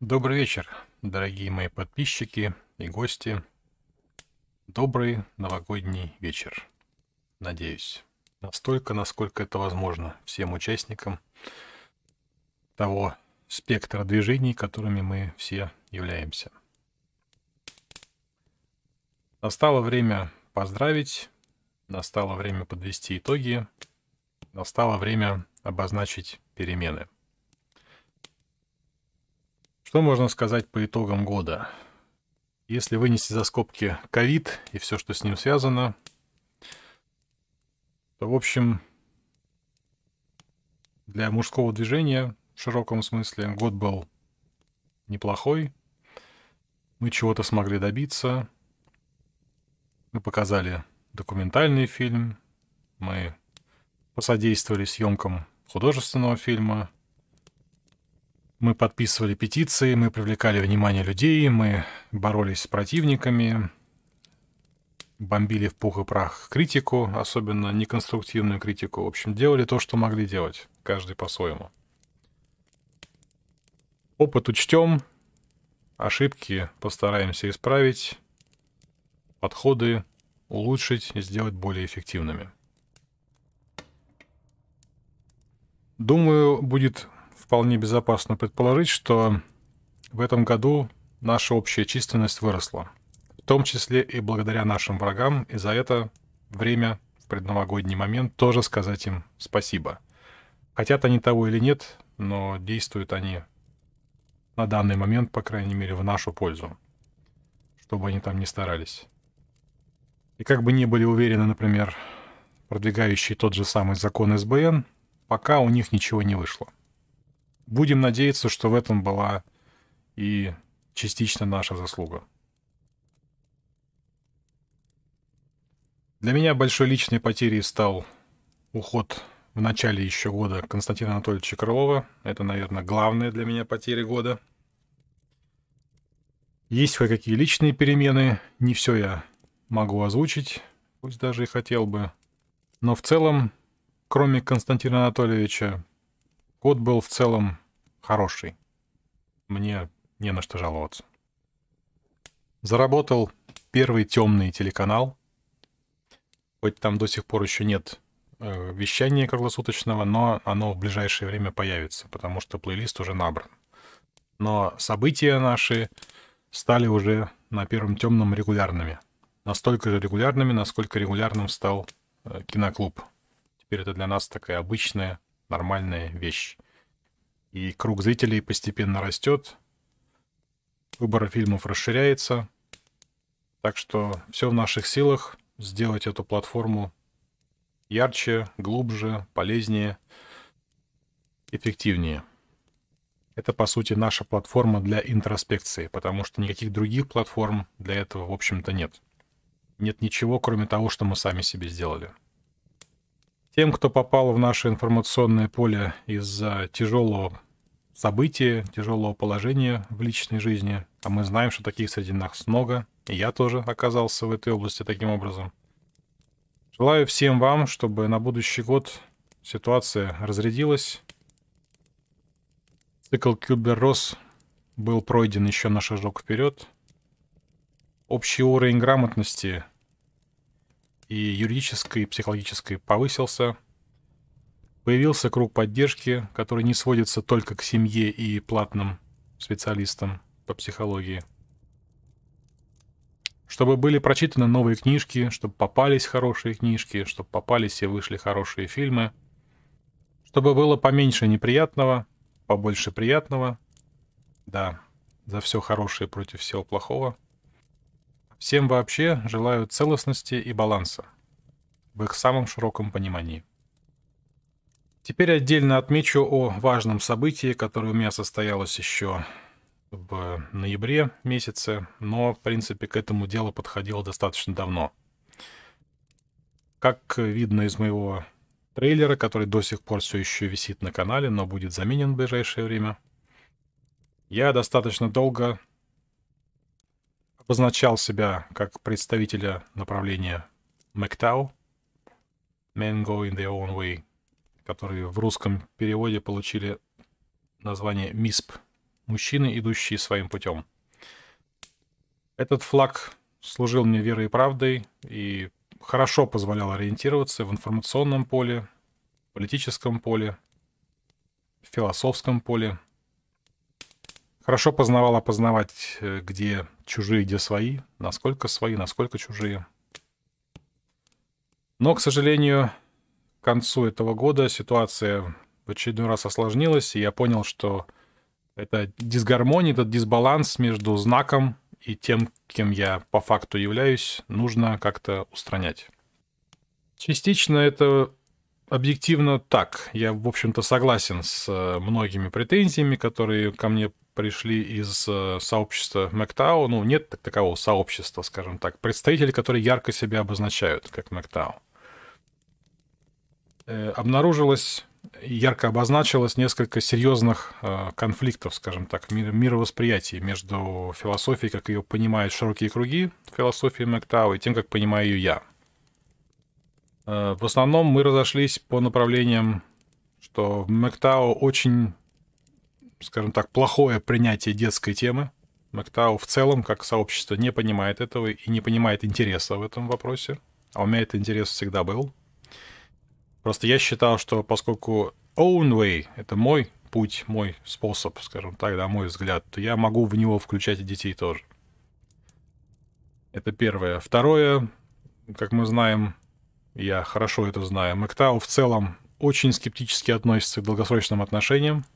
Добрый вечер, дорогие мои подписчики и гости. Добрый новогодний вечер. Надеюсь, настолько, насколько это возможно всем участникам того спектра движений, которыми мы все являемся. Настало время поздравить, настало время подвести итоги, настало время обозначить перемены. Что можно сказать по итогам года? Если вынести за скобки ковид и все, что с ним связано, то, в общем, для мужского движения в широком смысле год был неплохой. Мы чего-то смогли добиться. Мы показали документальный фильм. Мы посодействовали съемкам художественного фильма. Мы подписывали петиции, мы привлекали внимание людей, мы боролись с противниками, бомбили в пух и прах критику, особенно неконструктивную критику. В общем, делали то, что могли делать, каждый по-своему. Опыт учтем, ошибки постараемся исправить, подходы улучшить и сделать более эффективными. Думаю, будет вполне безопасно предположить, что в этом году наша общая численность выросла, в том числе и благодаря нашим врагам, и за это время в предновогодний момент тоже сказать им спасибо. Хотят они того или нет, но действуют они на данный момент, по крайней мере, в нашу пользу, чтобы они там не старались. И как бы не были уверены, например, продвигающие тот же самый закон СБН, пока у них ничего не вышло. Будем надеяться, что в этом была и частично наша заслуга. Для меня большой личной потерей стал уход в начале еще года Константина Анатольевича Крылова. Это, наверное, главная для меня потеря года. Есть кое-какие личные перемены. Не все я могу озвучить, пусть даже и хотел бы. Но в целом, кроме Константина Анатольевича, год был в целом хороший. Мне не на что жаловаться. Заработал первый темный телеканал. Хоть там до сих пор еще нет вещания круглосуточного, но оно в ближайшее время появится, потому что плейлист уже набран. Но события наши стали уже на первом темном регулярными. Настолько же регулярными, насколько регулярным стал киноклуб. Теперь это для нас такая обычная нормальная вещь. И круг зрителей постепенно растет, выбор фильмов расширяется. Так что все в наших силах сделать эту платформу ярче, глубже, полезнее, эффективнее. Это, по сути, наша платформа для интроспекции, потому что никаких других платформ для этого, в общем-то, нет. Нет ничего, кроме того, что мы сами себе сделали. Тем, кто попал в наше информационное поле из-за тяжелого события, тяжелого положения в личной жизни, а мы знаем, что таких среди нас много, и я тоже оказался в этой области таким образом. Желаю всем вам, чтобы на будущий год ситуация разрядилась. Цикл Кюблер-Росс был пройден еще на шажок вперед. Общий уровень грамотности и юридической, и психологической повысился. Появился круг поддержки, который не сводится только к семье и платным специалистам по психологии. Чтобы были прочитаны новые книжки, чтобы попались хорошие книжки, чтобы попались и вышли хорошие фильмы. Чтобы было поменьше неприятного, побольше приятного. Да, за все хорошее против всего плохого. Всем вообще желаю целостности и баланса в их самом широком понимании. Теперь отдельно отмечу о важном событии, которое у меня состоялось еще в ноябре месяце, но, в принципе, к этому делу подходило достаточно давно. Как видно из моего трейлера, который до сих пор все еще висит на канале, но будет заменен в ближайшее время, я достаточно долго обозначал себя как представителя направления Мэктау, Men Go in Their Own Way, которые в русском переводе получили название МИСП, мужчины, идущие своим путем. Этот флаг служил мне верой и правдой и хорошо позволял ориентироваться в информационном поле, политическом поле, в философском поле. Хорошо познавал опознавать, где чужие, где свои, насколько чужие. Но, к сожалению, к концу этого года ситуация в очередной раз осложнилась, и я понял, что эта дисгармония, этот дисбаланс между знаком и тем, кем я по факту являюсь, нужно как-то устранять. Частично это объективно так. Я, в общем-то, согласен с многими претензиями, которые ко мне пришли из сообщества Мэктау. Ну, нет такового сообщества, скажем так. Представители, которые ярко себя обозначают, как Мэктау. Обнаружилось, ярко обозначилось несколько серьезных конфликтов, скажем так, мировосприятий между философией, как ее понимают широкие круги философии Мэктау, и тем, как понимаю ее я. В основном мы разошлись по направлениям, что в Мэктау очень, скажем так, плохое принятие детской темы. Мэктау в целом, как сообщество, не понимает этого и не понимает интереса в этом вопросе. А у меня этот интерес всегда был. Просто я считал, что поскольку own way — это мой путь, мой способ, скажем так, да, мой взгляд, то я могу в него включать и детей тоже. Это первое. Второе, как мы знаем, я хорошо это знаю, Мэктау в целом очень скептически относится к долгосрочным отношениям.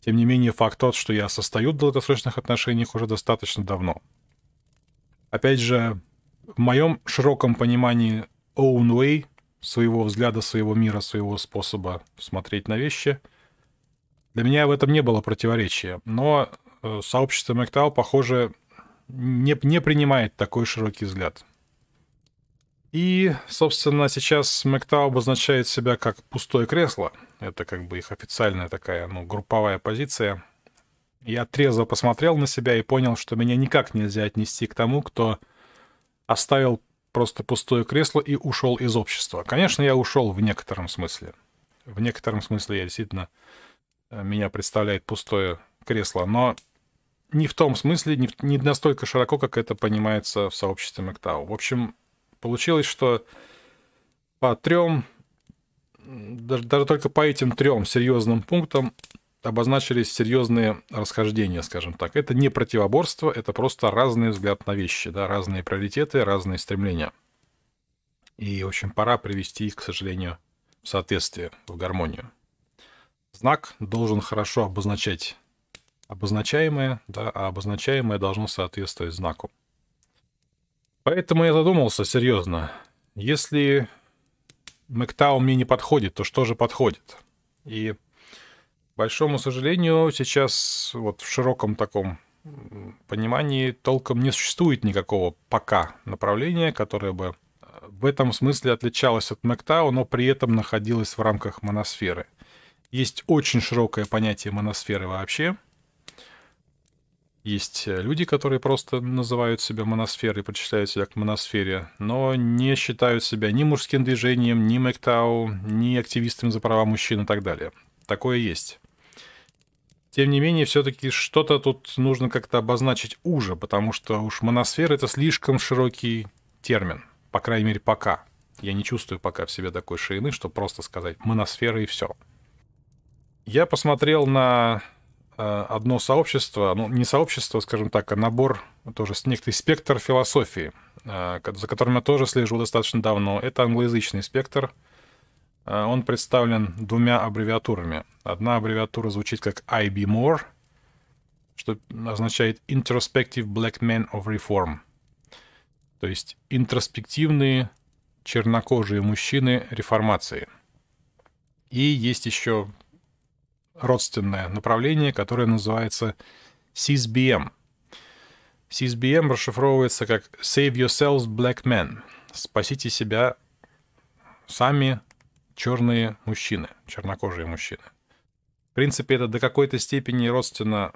Тем не менее, факт тот, что я состою в долгосрочных отношениях уже достаточно давно. Опять же, в моем широком понимании own way — своего взгляда, своего мира, своего способа смотреть на вещи. Для меня в этом не было противоречия. Но сообщество Мэктау, похоже, не принимает такой широкий взгляд. И, собственно, сейчас Мэктау обозначает себя как пустое кресло. Это как бы их официальная такая, ну, групповая позиция. Я трезво посмотрел на себя и понял, что меня никак нельзя отнести к тому, кто оставил просто пустое кресло и ушел из общества. Конечно, я ушел в некотором смысле. В некотором смысле я действительно, меня представляет пустое кресло, но не в том смысле, не настолько широко, как это понимается в сообществе Мэктау. В общем, получилось, что по трем, даже только по этим трем серьезным пунктам обозначились серьезные расхождения, скажем так. Это не противоборство, это просто разный взгляд на вещи, да, разные приоритеты, разные стремления. И, в общем, пора привести их, к сожалению, в соответствие, в гармонию. Знак должен хорошо обозначать обозначаемое, да, а обозначаемое должно соответствовать знаку. Поэтому я задумался серьезно. Если Мэктау мне не подходит, то что же подходит? И к большому сожалению, сейчас вот в широком таком понимании толком не существует никакого пока направления, которое бы в этом смысле отличалось от Мэктау, но при этом находилось в рамках маносферы. Есть очень широкое понятие маносферы вообще. Есть люди, которые просто называют себя маносферой, причисляют себя к маносфере, но не считают себя ни мужским движением, ни Мэктау, ни активистами за права мужчин и так далее. Такое есть. Тем не менее, все-таки что-то тут нужно как-то обозначить уже, потому что уж маносфера — это слишком широкий термин, по крайней мере, пока. Я не чувствую пока в себе такой ширины, что просто сказать «маносфера» и все. Я посмотрел на одно сообщество, ну, не сообщество, скажем так, а набор, тоже некоторый спектр философии, за которым я тоже слежу достаточно давно. Это англоязычный спектр. Он представлен двумя аббревиатурами. Одна аббревиатура звучит как IBMOR, что означает Introspective Black Men of Reform. То есть интроспективные чернокожие мужчины реформации. И есть еще родственное направление, которое называется CisBM. CisBM расшифровывается как Save Yourselves Black Men. Спасите себя сами, черные мужчины, чернокожие мужчины. В принципе, это до какой-то степени родственно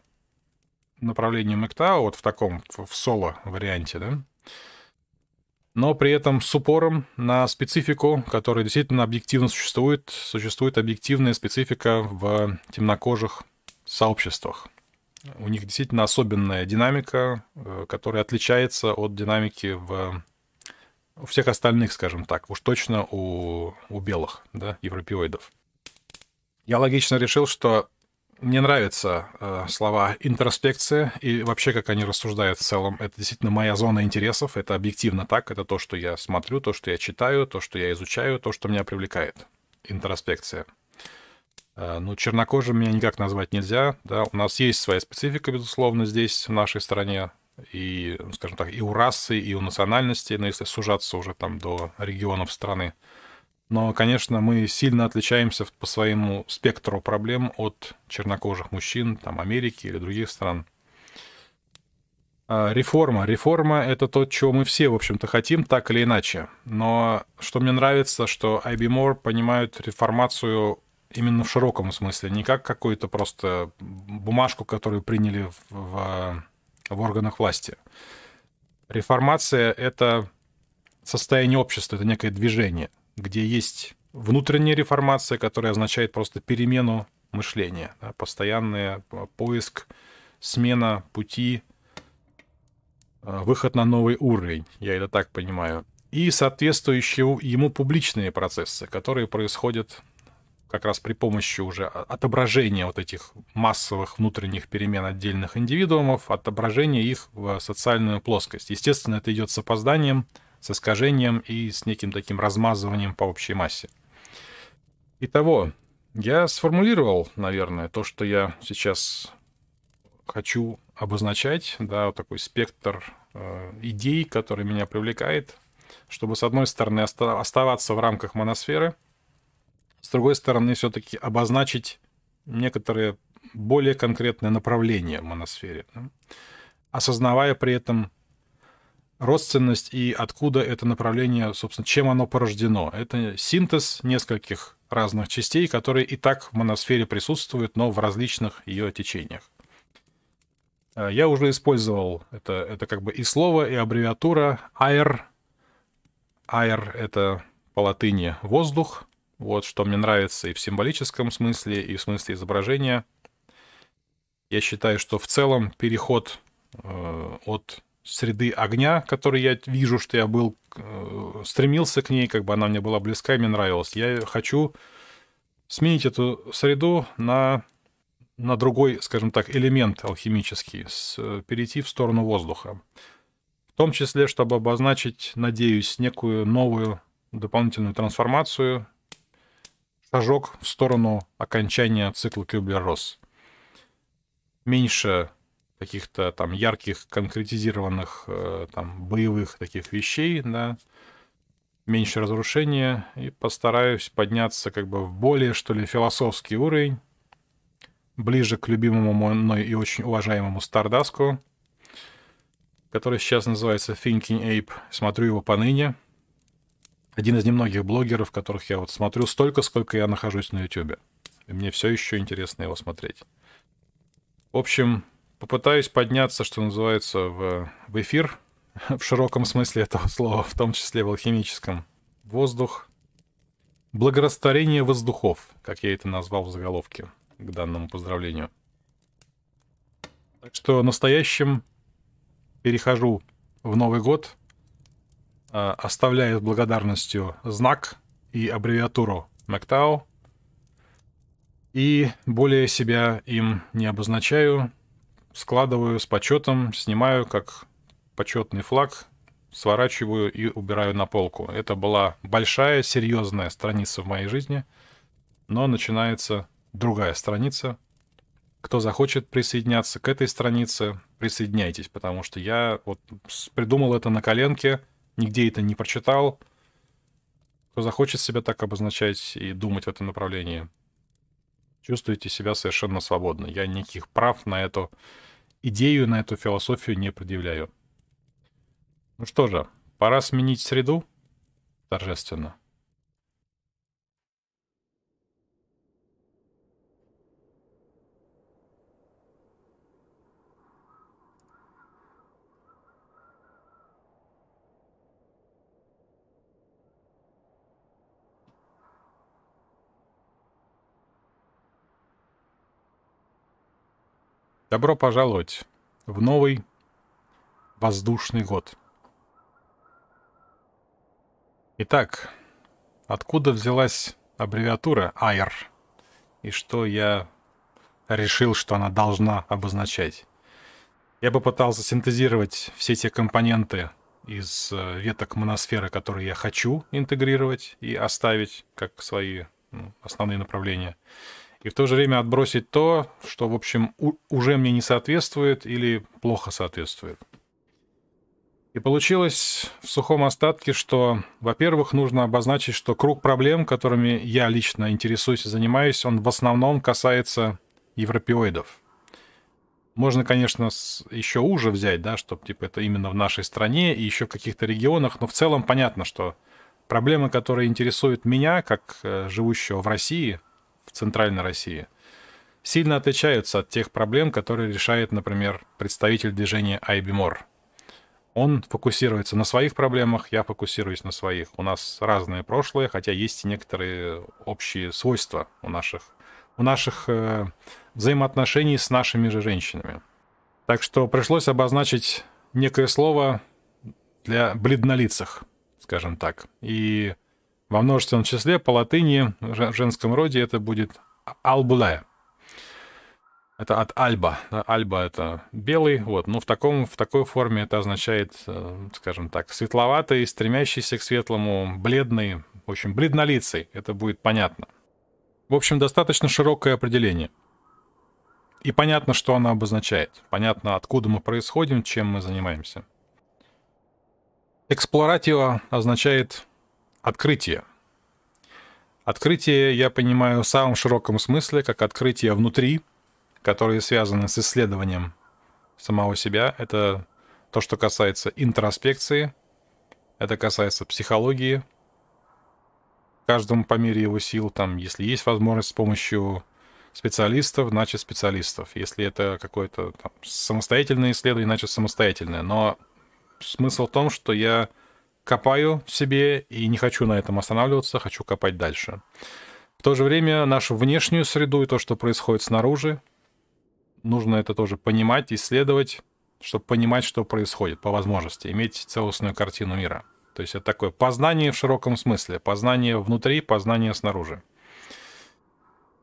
направлению Мэктау, вот в таком, в соло-варианте, да? Но при этом с упором на специфику, которая действительно объективно существует. Существует объективная специфика в темнокожих сообществах. У них действительно особенная динамика, которая отличается от динамики у всех остальных, скажем так, уж точно у белых, да, европеоидов. Я логично решил, что мне нравятся слова «интроспекция» и вообще, как они рассуждают в целом. Это действительно моя зона интересов, это объективно так, это то, что я смотрю, то, что я читаю, то, что я изучаю, то, что меня привлекает. Интроспекция. Ну, чернокожим меня никак назвать нельзя, да, у нас есть своя специфика, безусловно, здесь, в нашей стране, и, скажем так, и у расы, и у национальности, но если сужаться уже там до регионов страны. Но, конечно, мы сильно отличаемся по своему спектру проблем от чернокожих мужчин, там, Америки или других стран. Реформа. Реформа — это то, чего мы все, в общем-то, хотим, так или иначе. Но что мне нравится, что IBMOR понимают реформацию именно в широком смысле, не как какую-то просто бумажку, которую приняли в органах власти. Реформация — это состояние общества, это некое движение, где есть внутренняя реформация, которая означает просто перемену мышления, да, постоянный поиск, смена пути, выход на новый уровень, я это так понимаю, и соответствующие ему публичные процессы, которые происходят как раз при помощи уже отображения вот этих массовых внутренних перемен отдельных индивидуумов, отображения их в социальную плоскость. Естественно, это идет с опозданием, с искажением и с неким таким размазыванием по общей массе. Итого, я сформулировал, наверное, то, что я сейчас хочу обозначать, да, вот такой спектр идей, который меня привлекает, чтобы, с одной стороны, оставаться в рамках маносферы, с другой стороны, все-таки обозначить некоторые более конкретные направления в моносфере, да, осознавая при этом родственность и откуда это направление, собственно, чем оно порождено. Это синтез нескольких разных частей, которые и так в моносфере присутствуют, но в различных ее течениях. Я уже использовал это как бы и слово, и аббревиатура AER. AER — это по латыни «воздух». Вот что мне нравится и в символическом смысле, и в смысле изображения. Я считаю, что в целом переход от среды огня, который я вижу, что я был, стремился к ней, как бы она мне была близка и мне нравилась. Я хочу сменить эту среду на другой, скажем так, элемент алхимический, перейти в сторону воздуха. В том числе, чтобы обозначить, надеюсь, некую новую дополнительную трансформацию, шажок в сторону окончания цикла Кюблер-Росс. Меньше каких-то там ярких, конкретизированных там, боевых таких вещей, да, меньше разрушения, и постараюсь подняться как бы в более, что ли, философский уровень, ближе к любимому мной и очень уважаемому Стардаску, который сейчас называется Thinking Ape. Смотрю его поныне. Один из немногих блогеров, которых я вот смотрю столько, сколько я нахожусь на YouTube. И мне все еще интересно его смотреть. В общем, попытаюсь подняться, что называется, в эфир. В широком смысле этого слова, в том числе в алхимическом. Воздух. Благорастворение воздухов, как я это назвал в заголовке к данному поздравлению. Так что настоящим перехожу в Новый год, оставляя с благодарностью знак и аббревиатуру Мэктау. И более себя им не обозначаю. Складываю с почетом, снимаю как почетный флаг, сворачиваю и убираю на полку. Это была большая, серьезная страница в моей жизни, но начинается другая страница. Кто захочет присоединяться к этой странице, присоединяйтесь, потому что я вот придумал это на коленке, нигде это не прочитал. Кто захочет себя так обозначать и думать в этом направлении, чувствуйте себя совершенно свободно. Я никаких прав на эту идею, на эту философию не предъявляю. Ну что же, пора сменить среду торжественно. Добро пожаловать в новый воздушный год. Итак, откуда взялась аббревиатура AER и что я решил, что она должна обозначать? Я попытался синтезировать все те компоненты из веток маносферы, которые я хочу интегрировать и оставить как свои основные направления. И в то же время отбросить то, что, в общем, уже мне не соответствует или плохо соответствует. И получилось в сухом остатке, что, во-первых, нужно обозначить, что круг проблем, которыми я лично интересуюсь и занимаюсь, он в основном касается европеоидов. Можно, конечно, еще уже взять, да, чтобы типа, это именно в нашей стране и еще в каких-то регионах, но в целом понятно, что проблемы, которые интересуют меня, как живущего в России, в Центральной России, сильно отличаются от тех проблем, которые решает, например, представитель движения IBMOR. Он фокусируется на своих проблемах, я фокусируюсь на своих. У нас разные прошлые, хотя есть и некоторые общие свойства у наших взаимоотношений с нашими же женщинами. Так что пришлось обозначить некое слово для бледнолицых, скажем так. И во множественном числе по латыни в женском роде это будет «албле». Это от «альба». «Альба» — это белый. Вот. Но в такой форме это означает, скажем так, светловатый, стремящийся к светлому, бледный, в общем, бледнолицый. Это будет понятно. В общем, достаточно широкое определение. И понятно, что оно обозначает. Понятно, откуда мы происходим, чем мы занимаемся. «Эксплоратио» означает открытие. Открытие я понимаю в самом широком смысле, как открытие внутри, которые связаны с исследованием самого себя. Это то, что касается интроспекции, это касается психологии. Каждому по мере его сил, там, если есть возможность с помощью специалистов, значит специалистов. Если это какое-то самостоятельное исследование, значит самостоятельное. Но смысл в том, что я копаю в себе и не хочу на этом останавливаться, хочу копать дальше. В то же время нашу внешнюю среду и то, что происходит снаружи, нужно это тоже понимать, исследовать, чтобы понимать, что происходит по возможности, иметь целостную картину мира. То есть это такое познание в широком смысле, познание внутри, познание снаружи.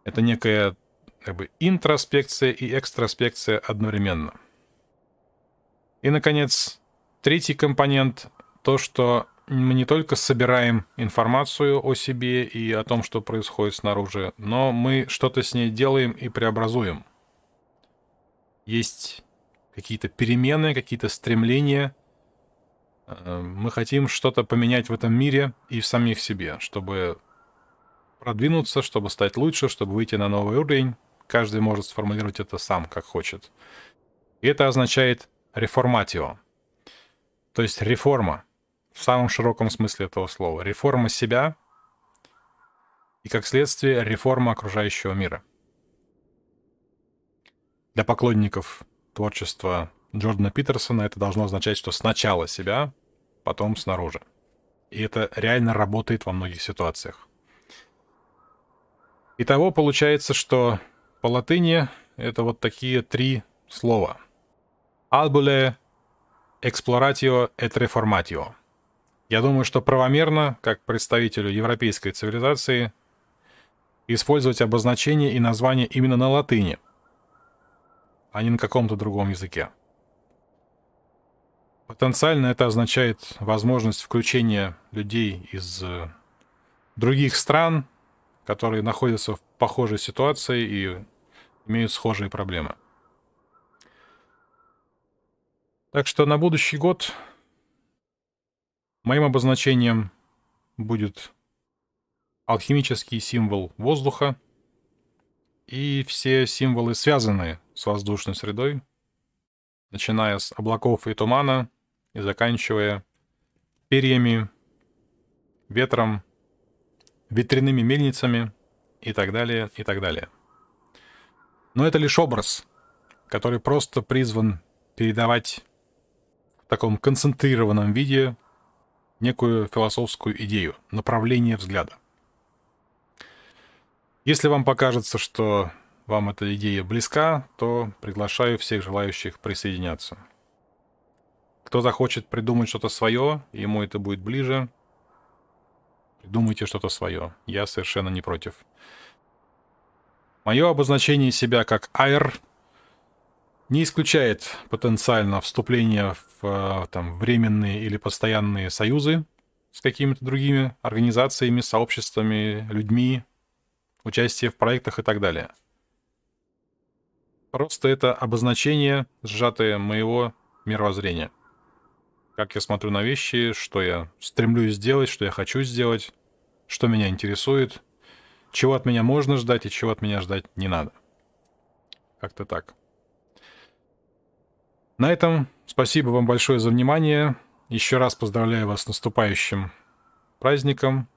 Это некая как бы интроспекция и экстроспекция одновременно. И, наконец, третий компонент, то, что мы не только собираем информацию о себе и о том, что происходит снаружи, но мы что-то с ней делаем и преобразуем. Есть какие-то перемены, какие-то стремления. Мы хотим что-то поменять в этом мире и в самих себе, чтобы продвинуться, чтобы стать лучше, чтобы выйти на новый уровень. Каждый может сформулировать это сам, как хочет. И это означает реформатио, то есть реформа. В самом широком смысле этого слова. Реформа себя и, как следствие, реформа окружающего мира. Для поклонников творчества Джордана Питерсона это должно означать, что сначала себя, потом снаружи. И это реально работает во многих ситуациях. Итого получается, что по латыни это вот такие три слова. Albule, exploratio et reformatio. Я думаю, что правомерно, как представителю европейской цивилизации, использовать обозначение и название именно на латыни, а не на каком-то другом языке. Потенциально это означает возможность включения людей из других стран, которые находятся в похожей ситуации и имеют схожие проблемы. Так что на будущий год моим обозначением будет алхимический символ воздуха и все символы, связанные с воздушной средой, начиная с облаков и тумана и заканчивая перьями, ветром, ветряными мельницами и так далее, и так далее. Но это лишь образ, который просто призван передавать в таком концентрированном виде некую философскую идею, направление взгляда. Если вам покажется, что вам эта идея близка, то приглашаю всех желающих присоединяться. Кто захочет придумать что-то свое, ему это будет ближе, придумайте что-то свое. Я совершенно не против. Мое обозначение себя как AER не исключает потенциально вступление в там, временные или постоянные союзы с какими-то другими организациями, сообществами, людьми, участие в проектах и так далее. Просто это обозначение, сжатое моего мировоззрения. Как я смотрю на вещи, что я стремлюсь сделать, что я хочу сделать, что меня интересует, чего от меня можно ждать и чего от меня ждать не надо. Как-то так. На этом спасибо вам большое за внимание. Еще раз поздравляю вас с наступающим праздником.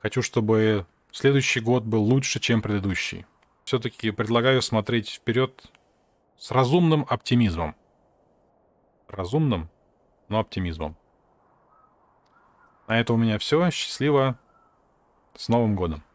Хочу, чтобы следующий год был лучше, чем предыдущий. Все-таки предлагаю смотреть вперед с разумным оптимизмом. Разумным, но оптимизмом. На этом у меня все. Счастливо. С Новым годом.